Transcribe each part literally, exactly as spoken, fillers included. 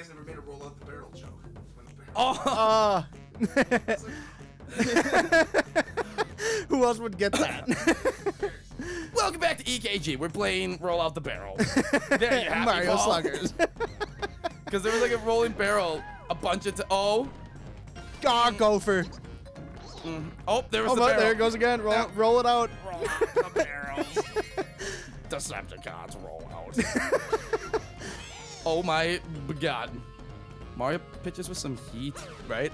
guys never made a roll out the barrel joke. When the barrel oh! Uh. Who else would get that? Welcome back to E K G. We're playing Roll Out the Barrel. There you have Mario Sluggers. Because there was like a rolling barrel a bunch of times. Oh. God, gopher. Mm. Oh, there was oh, the barrel. There it goes again. Roll, no. roll it out. Roll out the barrel. Decepticons roll out. Oh my god. Mario pitches with some heat, right?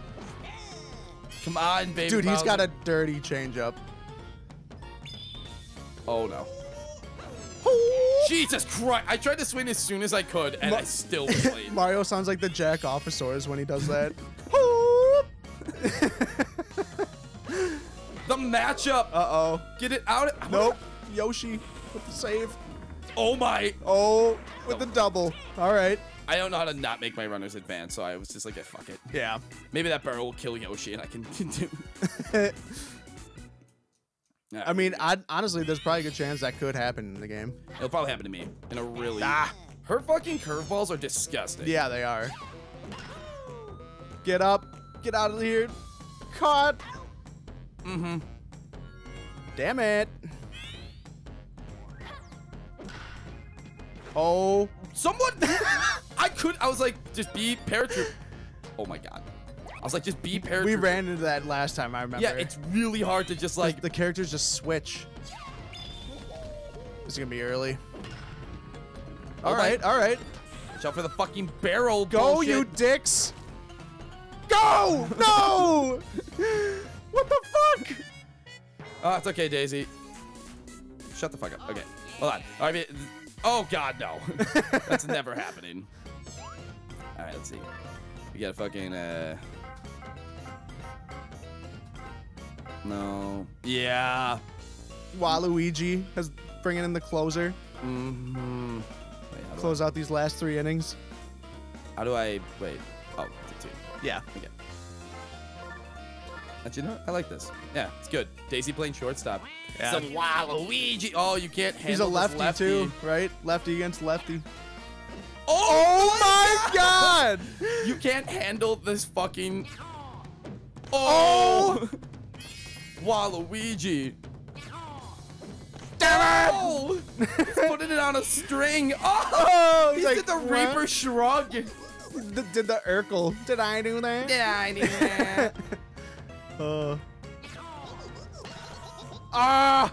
Come on, baby. Dude, Bowser. He's got a dirty changeup. Oh no. Oh. Jesus Christ. I tried to swing as soon as I could, and Ma I still played. Mario sounds like the Jack Officesaurus when he does that. Oh. The matchup. Uh-oh. Get it out. I'm nope. Gonna... Yoshi with the save. Oh my. Oh, with oh. the double. All right. I don't know how to not make my runners advance, so I was just like, yeah, fuck it. Yeah. Maybe that barrel will kill Yoshi, and I can continue. Yeah. I mean, I'd, honestly, there's probably a good chance that could happen in the game. It'll probably happen to me in a really... Ah. Her fucking curveballs are disgusting. Yeah, they are. Get up. Get out of here. Caught. Mm-hmm. Damn it. Oh. Someone... I could... I was like, just be paratroop. Oh, my God. I was like, just be paratroop. We ran into that last time, I remember. Yeah, it's really hard to just like... The, the characters just switch. This is going to be early. All oh right, my. all right. Watch out for the fucking barrel Go, bullshit. you dicks. Go! No! What the fuck? Oh, it's okay, Daisy. Shut the fuck up. Okay. Hold on. I mean... Oh, God, no. That's never happening. All right, let's see. We got a fucking... Uh... No. Yeah. Waluigi has bringing in the closer. Mm-hmm. Wait, Close I... out these last three innings. How do I... Wait. Oh, two. Yeah. Okay. But you know what? I like this. Yeah, it's good. Daisy playing shortstop. Yeah. Some Waluigi. Oh, you can't handle He's a lefty, lefty too, right? Lefty against lefty. Oh, oh my God! God! You can't handle this fucking. Oh, oh. Waluigi! Damn it! Oh. He's putting it on a string. Oh, he did like, the what? Reaper shrug. Did the Urkel? Did I do that? Did I do that? Uh. Ah!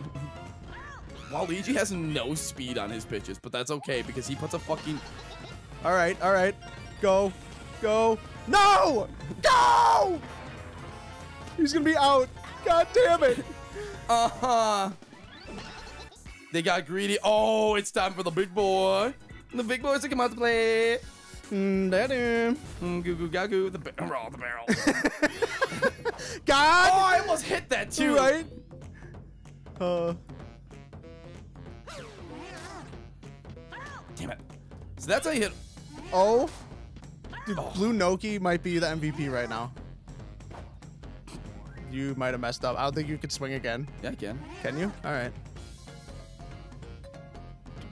Waluigi has no speed on his pitches, but that's okay because he puts a fucking. All right, all right, go, go, no, go! He's gonna be out. God damn it! Uh huh. They got greedy. Oh, it's time for the big boy. The big boys to come out to play. Mm, daddy. Mm, goo goo gagoo. The barrel, the barrel. God! Oh, I almost hit that too, right? Uh. Damn it! So that's how you hit. Oh, dude, oh. Blue Noki might be the M V P right now. You might have messed up. I don't think you could swing again. Yeah, I can. Can you? All right.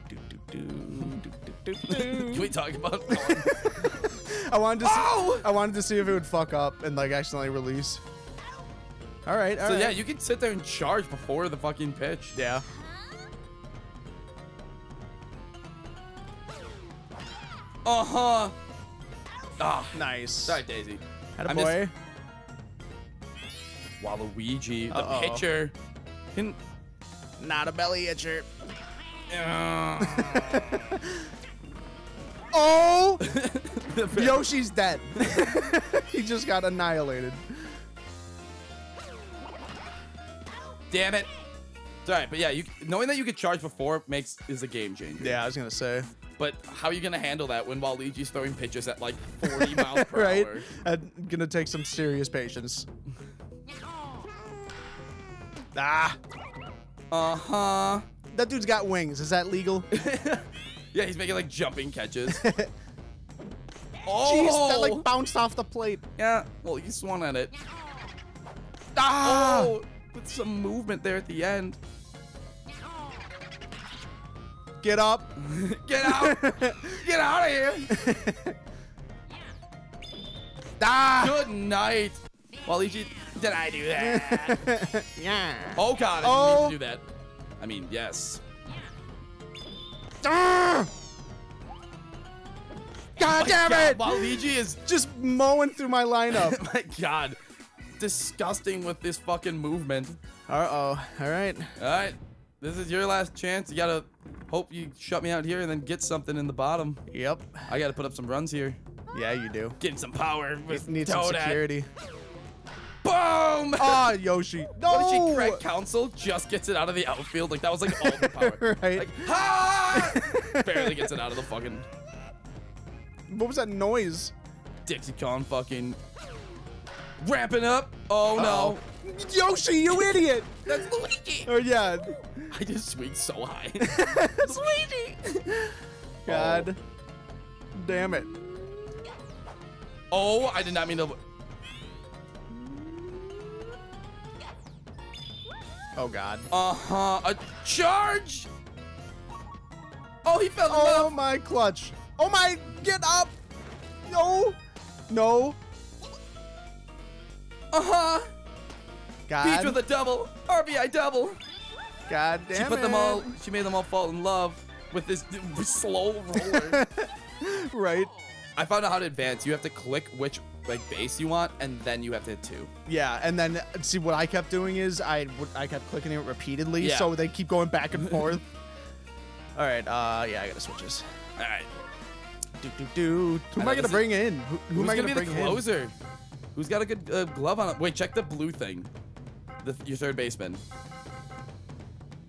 Do, do, do, do, do, do, do. Can we talk about? I wanted to. Oh! See, I wanted to see if it would fuck up and like accidentally release. All right, all so, right. So yeah, you can sit there and charge before the fucking pitch. Yeah. Uh-huh. Ah, nice. Sorry, Daisy. Atta boy. Just... Waluigi, the uh-oh. pitcher. Can... Not a belly itcher. Oh! Yoshi's dead. He just got annihilated. Damn it! It's alright, but yeah, you, knowing that you could charge before makes is a game changer. Yeah, I was gonna say. But how are you gonna handle that when Waluigi's throwing pitches at like forty miles per right? hour? Right. Gonna take some serious patience. Ah. Uh huh. That dude's got wings. Is that legal? Yeah, he's making like jumping catches. Oh. Jeez, that like bounced off the plate. Yeah. Well, he swung at it. Ah. Oh. With some movement there at the end. Get up. Get out. Get out of here. Ah! Good night. Waluigi, did I do that? Yeah. Oh, God. I oh. didn't mean to do that. I mean, yes. Ah! God oh damn God, it! Waluigi is just mowing through my lineup. My God. Disgusting with this fucking movement. Uh-oh. All right. All right. This is your last chance. You got to hope you shut me out here and then get something in the bottom. Yep. I got to put up some runs here. Yeah, you do. Getting some power. With you need some security. Boom! Ah, oh, Yoshi. No! What did she crack? Council just gets it out of the outfield. Like, that was like all the power. Right. Like, ha! Barely gets it out of the fucking... What was that noise? Dixie-Con fucking... Ramping up. Oh, uh -oh. no. Yoshi, you idiot. That's Luigi. Oh, yeah. I just swing so high. That's Luigi. God. Oh. Damn it. Oh, I did not mean to. Oh, God. Uh-huh. A charge. Oh, he fell off. Oh, my clutch. Oh, my. Get up. No. No. Uh-huh. God. Peach with a double. R B I double. God damn it. She put it. them all, she made them all fall in love with this slow roller. Right. I found out how to advance. You have to click which like base you want, and then you have to hit two. Yeah, and then, see, what I kept doing is I, I kept clicking it repeatedly, yeah. so they keep going back and forth. All right, uh, yeah, I gotta switch this. All right. Do, do, do. Who I am I gonna bring in? Who, who am I gonna, gonna bring in? Who's gonna be the closer? In? Who's got a good uh, glove on it? Wait, check the blue thing. The, your third baseman.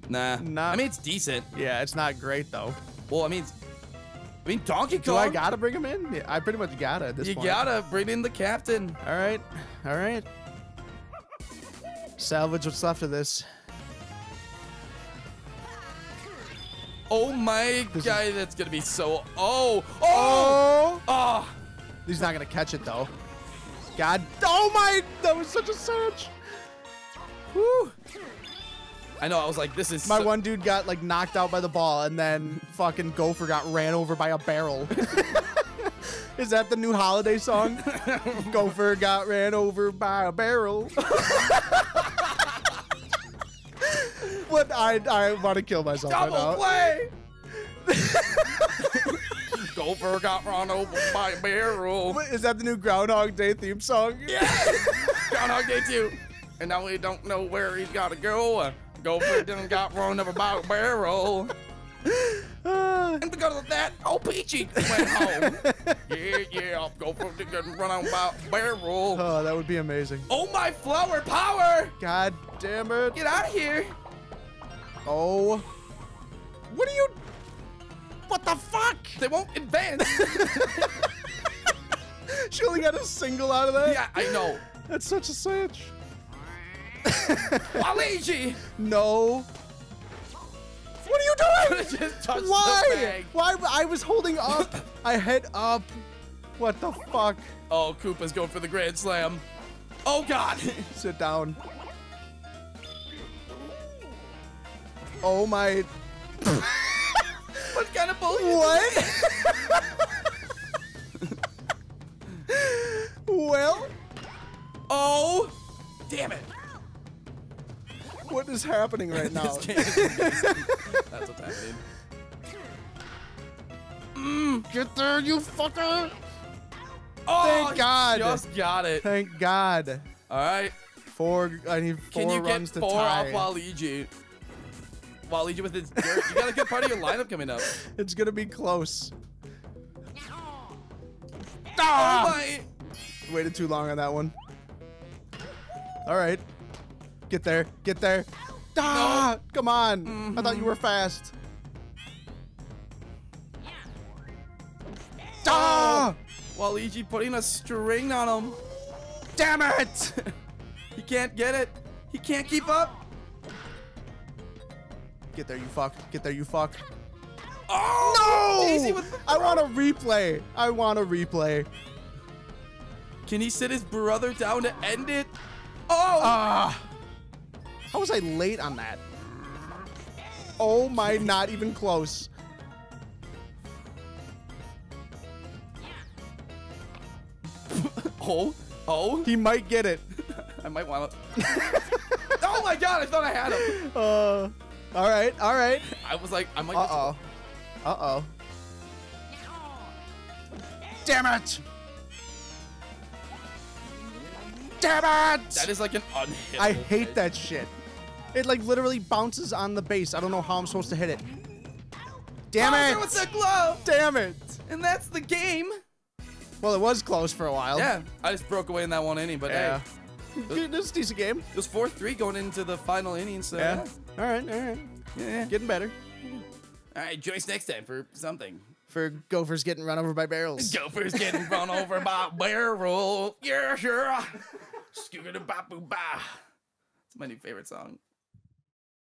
Nah. Not, I mean, it's decent. Yeah, it's not great, though. Well, I mean, it's, I mean Donkey Kong. Do I gotta bring him in? Yeah, I pretty much gotta at this you point. You gotta bring in the captain. All right. All right. Salvage what's left of this. Oh, my guy. That's gonna be so... Oh! Oh! Oh! Oh. He's not gonna catch it, though. God, oh my, that was such a surge. Woo. I know, I was like, this is My so one dude got like knocked out by the ball and then fucking Gopher got ran over by a barrel. Is that the new holiday song? Gopher got ran over by a barrel. What? I, I want to kill myself Double right now. play! Gopher got run over by a barrel. What, is that the new Groundhog Day theme song? Yeah. Groundhog Day two. And now we don't know where he's got to go. Gopher done got run over by a barrel. Uh, and because of that, old Peachy went home. Yeah, yeah. Gopher didn't run over by a barrel. Oh, that would be amazing. Oh, my flower power. God damn it. Get out of here. Oh. What are you... What the fuck? They won't advance. She only got a single out of that? Yeah, I know. That's such a cinch. Waluigi! No. What are you doing? Just Why? Why? I was holding up. I head up. What the fuck? Oh, Koopa's going for the grand slam. Oh, God. Sit down. Oh, my... What kind of bullshit? What? Well? Oh, damn it. What is happening right now? This game is That's what's happening. Mm, get there, you fucker. Oh, thank God. Just got it. Thank God. All right. Four, I need four Can you runs get to four tie. off Waluigi? Waluigi with his dirt. You got a good part of your lineup coming up. It's gonna be close. Ah! Oh my. Waited too long on that one. All right, get there, get there. Ah! No. Come on! Mm-hmm. I thought you were fast. Ah! Waluigi putting a string on him. Damn it! He can't get it. He can't keep up. Get there, you fuck. Get there, you fuck. Oh, no! Daisy with the I want a replay. I want a replay. Can he sit his brother down to end it? Oh! Uh, how was I late on that? Oh, my, not even close. Oh, oh. He might get it. I might want to. Oh my god, I thought I had him. Uh, all right, all right. I was like, I might. Uh-oh. Uh-oh. Damn it! Damn it! That is like an unhittable. I hate hit. that shit. It like literally bounces on the base. I don't know how I'm supposed to hit it. Damn Bowser it! With the glove! Damn it! And that's the game. Well, it was close for a while. Yeah, I just broke away in that one inning, but yeah. Hey, it was a decent game. It was four three going into the final inning, so yeah. yeah. All right, all right. Yeah, getting better. All right, join us next time for something. For gophers getting run over by barrels. Gophers getting run over by barrel. Yeah, sure. Scooby-doo-ba-boo-ba. It's my new favorite song.